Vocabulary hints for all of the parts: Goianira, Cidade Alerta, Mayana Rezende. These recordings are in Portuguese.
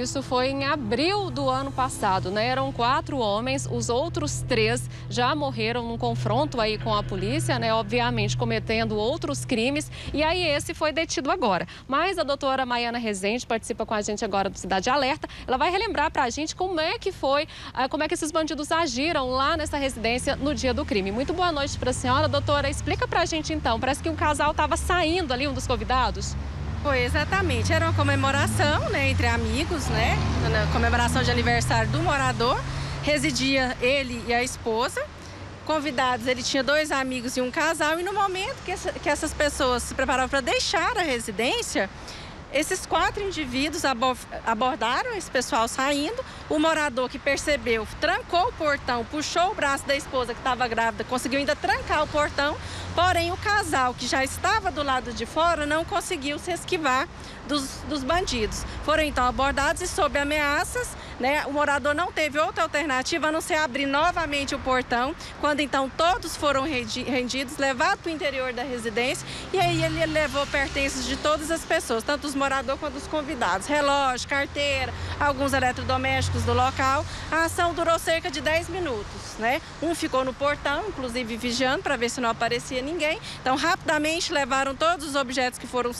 Isso foi em abril do ano passado, né? Eram 4 homens, os outros 3 já morreram num confronto aí com a polícia, né? Obviamente cometendo outros crimes, e aí esse foi detido agora. Mas a doutora Mayana Rezende participa com a gente agora do Cidade Alerta. Ela vai relembrar pra gente como é que esses bandidos agiram lá nessa residência no dia do crime. Muito boa noite pra senhora, doutora. Explica pra gente então, parece que um casal tava saindo ali, um dos convidados. Foi, exatamente. Era uma comemoração, né, entre amigos, né, na comemoração de aniversário do morador. Residia ele e a esposa. Convidados, ele tinha 2 amigos e um casal. E no momento que essas pessoas se preparavam para deixar a residência, esses 4 indivíduos abordaram esse pessoal saindo. O morador, que percebeu, trancou o portão, puxou o braço da esposa que estava grávida, conseguiu ainda trancar o portão. Porém, o casal, que já estava do lado de fora, não conseguiu se esquivar dos bandidos. Foram então abordados e, sob ameaças, né, o morador não teve outra alternativa a não ser abrir novamente o portão, quando então todos foram rendidos, levados para o interior da residência, e aí ele levou pertences de todas as pessoas, tanto os moradores quanto os convidados, relógio, carteira, alguns eletrodomésticos do local. A ação durou cerca de 10 minutos, né? Um ficou no portão, inclusive vigiando para ver se não aparecia ninguém. Então, rapidamente levaram todos os objetos que foram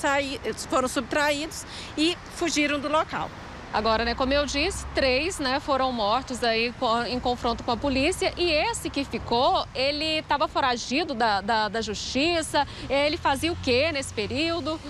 subtraídos e fugiram do local. Agora, né, como eu disse, 3, né, foram mortos aí em confronto com a polícia, e esse que ficou, ele estava foragido da justiça. Ele fazia o quê nesse período?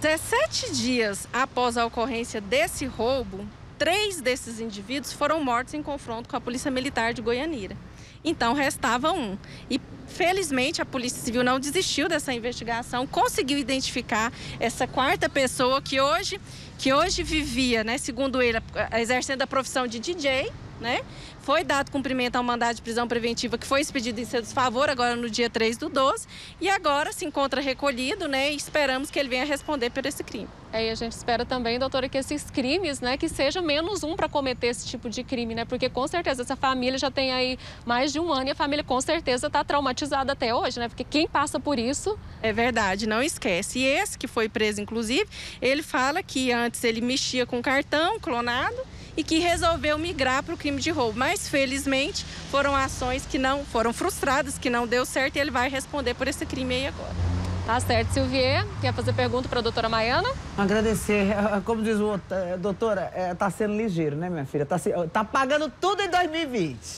17 dias após a ocorrência desse roubo, 3 desses indivíduos foram mortos em confronto com a Polícia Militar de Goianira. Então, restava um. E, felizmente, a Polícia Civil não desistiu dessa investigação, conseguiu identificar essa quarta pessoa que hoje vivia, né, segundo ele, exercendo a profissão de DJ, né? Foi dado cumprimento a um mandado de prisão preventiva que foi expedido em seu desfavor agora no dia 3/12, e agora se encontra recolhido, né? E esperamos que ele venha responder por esse crime. É, e a gente espera também, doutora, que esses crimes, né, que seja menos um para cometer esse tipo de crime, né? Porque com certeza essa família já tem aí mais de um ano, e a família com certeza está traumatizada até hoje, né? Porque quem passa por isso... É verdade, não esquece. E esse que foi preso, inclusive, ele fala que antes ele mexia com cartão clonado e que resolveu migrar para o crime de roubo. Mas, felizmente, foram ações que não foram frustradas, que não deu certo, e ele vai responder por esse crime aí agora. Tá certo, Silvier. Quer fazer pergunta para a doutora Mayana? Agradecer. Como diz o outro, doutora, tá sendo ligeiro, né, minha filha? Tá pagando tudo em 2020.